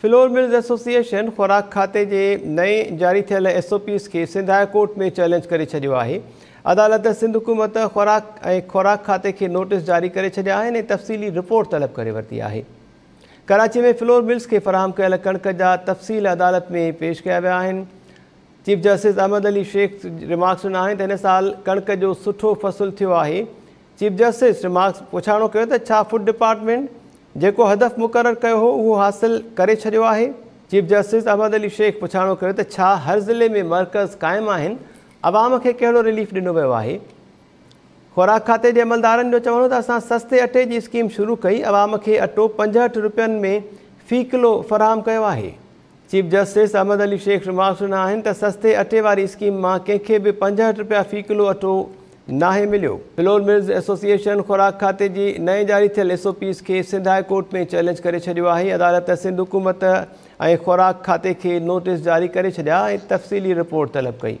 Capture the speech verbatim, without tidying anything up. Flour mills association खुराक खाते जे नए जारी थियल एस ओ पीज़ के सिंध हाई कोर्ट में चैलेंज करे छॾियो आहे। अदालत सिंध हुकूमत खुराक ऐं खुराक खाते खे नोटिस जारी करे छॾिया आहिनि ऐं तफ़सीली रिपोर्ट तलब करे वरिती आहे। कराची में फ्लोर मिल्स खे फराहम कयल कणिक जा तफ़सील अदालत में पेश कया विया आहिनि। Chief justice Ahmed Ali Shaikh remarks ॾिना आहिनि त हिन साल कणिक जो सुठो फ़सुलु थियो आहे। चीफ जस्टिस रिमार्क्स पुछाणो कयो त छा फूड डिपार्टमेंट जेको हदफ़ मुक़ररु कयो हो उहो हासिल करे छॾियो आहे। चीफ जस्टिस अहमद अली शेख पुछाणो कयो त छा हर ज़िले में मर्कज़ क़ाइम आहिनि, अवाम खे कहिड़ो रिलीफ ॾिनो वियो आहे। खुराक खाते जे अमलदारनि जो चवणो त असां सस्ते अटे जी स्कीम शुरू कई, अवाम खे अटो पंजहठि रुपयनि में फ़ी किलो फ़राहम कयो आहे। Chief justice Ahmed Ali Shaikh remarks ॾिना आहिनि त सस्ते अटे वारी स्कीम मां कंहिंखे बि पंजहठि रुपया फ़ी किलो अटो नाहे मिलियो। फ्लोर मिल्स एसोसिएशन खुराक खाते जी नए जारी थियल एस ओ पीज़ के सिंध हाई कोर्ट में चैलेंज करे छॾियो आहे। अदालत सिंध हुकूमत ऐं खुराक खाते खे नोटिस जारी करे छॾिया ऐं तफ़सीली रिपोर्ट तलब कई।